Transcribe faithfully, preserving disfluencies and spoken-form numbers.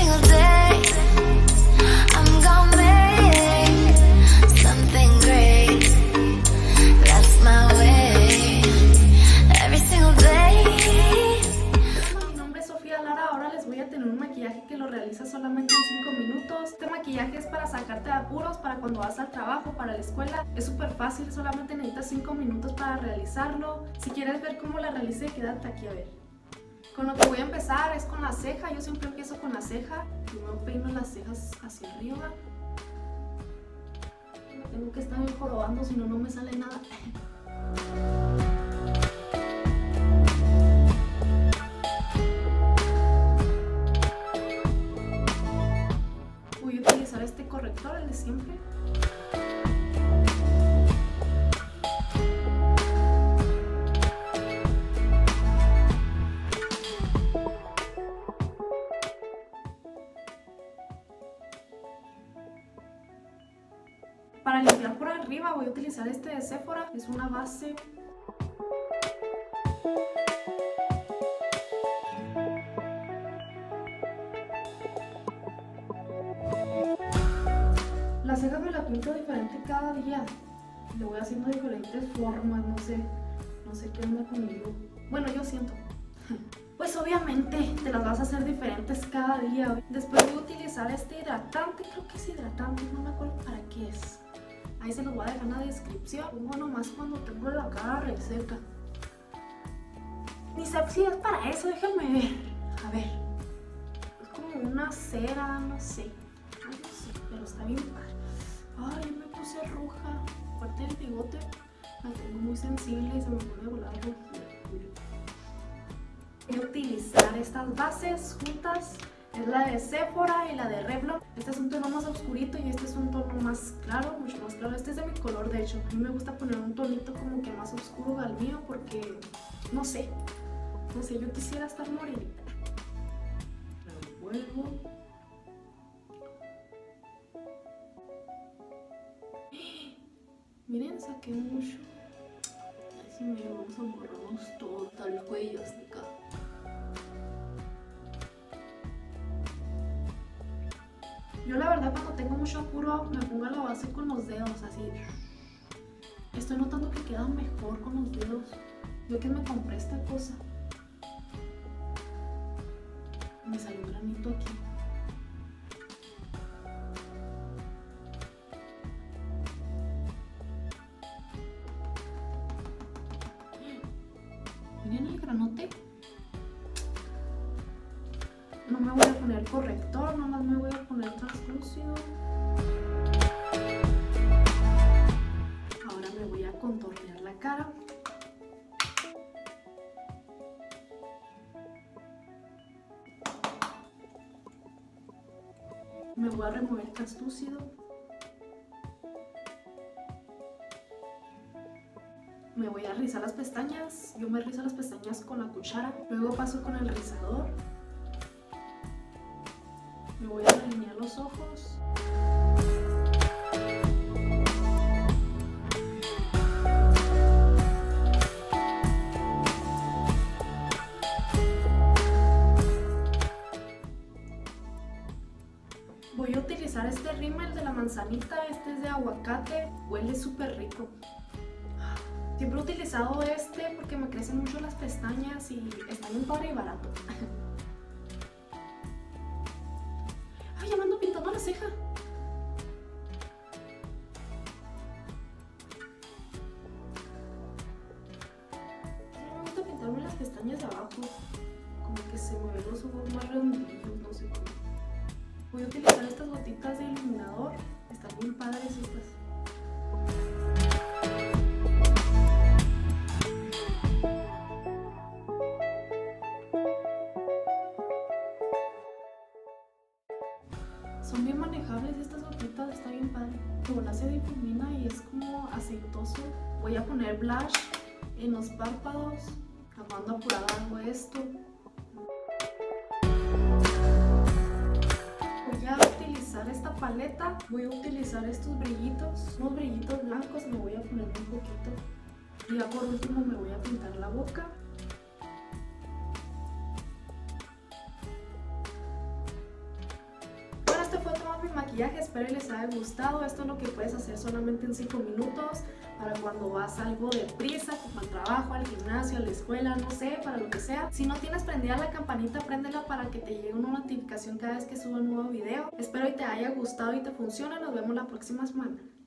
Mi nombre es Sofía Lara, ahora les voy a tener un maquillaje que lo realiza solamente en cinco minutos. Este maquillaje es para sacarte de apuros, para cuando vas al trabajo, para la escuela. Es súper fácil, solamente necesitas cinco minutos para realizarlo. Si quieres ver cómo la realicé, quédate aquí a ver. Con lo que voy a empezar es con la ceja. Yo siempre empiezo con la ceja. Primero peino las cejas hacia arriba. Tengo que estar jorobando, si no, no me sale nada. Voy a utilizar este corrector, el de siempre. Para limpiar por arriba voy a utilizar este de Sephora, es una base. Las cejas me las pinto diferente cada día. Le voy haciendo diferentes formas, no sé, no sé qué onda conmigo. Bueno, yo siento. Pues obviamente te las vas a hacer diferentes cada día. Después voy a utilizar este hidratante, creo que es hidratante, no me acuerdo para qué es. Ahí se los voy a dejar en la descripción. Pongo nomás cuando tengo la cara reseca. Ni sé si es para eso, déjenme ver. A ver. Es como una cera, no sé. No sé, pero está bien padre. Ay, me puse roja. Aparte del bigote, la tengo muy sensible y se me pone a volar rojita. Voy a utilizar estas bases juntas. Es la de Sephora y la de Revlon. Este es un tono más oscurito y este es un tono más claro, mucho más claro. Este es de mi color, de hecho. A mí me gusta poner un tonito como que más oscuro al mío porque, no sé, no sé, yo quisiera estar morenita. Lo vuelvo. Miren, saqué mucho. Así me vamos a borrarnos todo, hasta el cuello, hasta acá. Yo la verdad cuando tengo mucho apuro me pongo la base con los dedos, así. Estoy notando que queda mejor con los dedos. Yo que me compré esta cosa. Me salió un granito aquí. Miren el granote. No me voy a poner corrector, nomás me voy a poner translúcido. Ahora me voy a contornear la cara. Me voy a remover translúcido. Me voy a rizar las pestañas. Yo me rizo las pestañas con la cuchara. Luego paso con el rizador. Me voy a delinear los ojos. Voy a utilizar este rímel de la manzanita, este es de aguacate, huele súper rico. Siempre he utilizado este porque me crecen mucho las pestañas y está bien padre y barato. Ya me ando pintando la ceja. Me gusta pintarme las pestañas de abajo. Como que se me ven los ojos más redonditos, no sé cómo. Voy a utilizar estas gotitas de iluminador. Están muy padres estas. Son bien manejables estas gotitas, está bien padre. Como la se difumina y es como aceitoso. Voy a poner blush en los párpados. Acabando apurada hago esto. Voy a utilizar esta paleta. Voy a utilizar estos brillitos. Unos brillitos blancos, me voy a poner un poquito. Y ya por último me voy a pintar la boca. mis maquillajes, espero que les haya gustado. Esto es lo que puedes hacer solamente en cinco minutos para cuando vas algo deprisa, como al trabajo, al gimnasio, a la escuela, no sé, para lo que sea. Si no tienes prendida la campanita, préndela para que te llegue una notificación cada vez que suba un nuevo video. Espero que te haya gustado y te funcione. Nos vemos la próxima semana.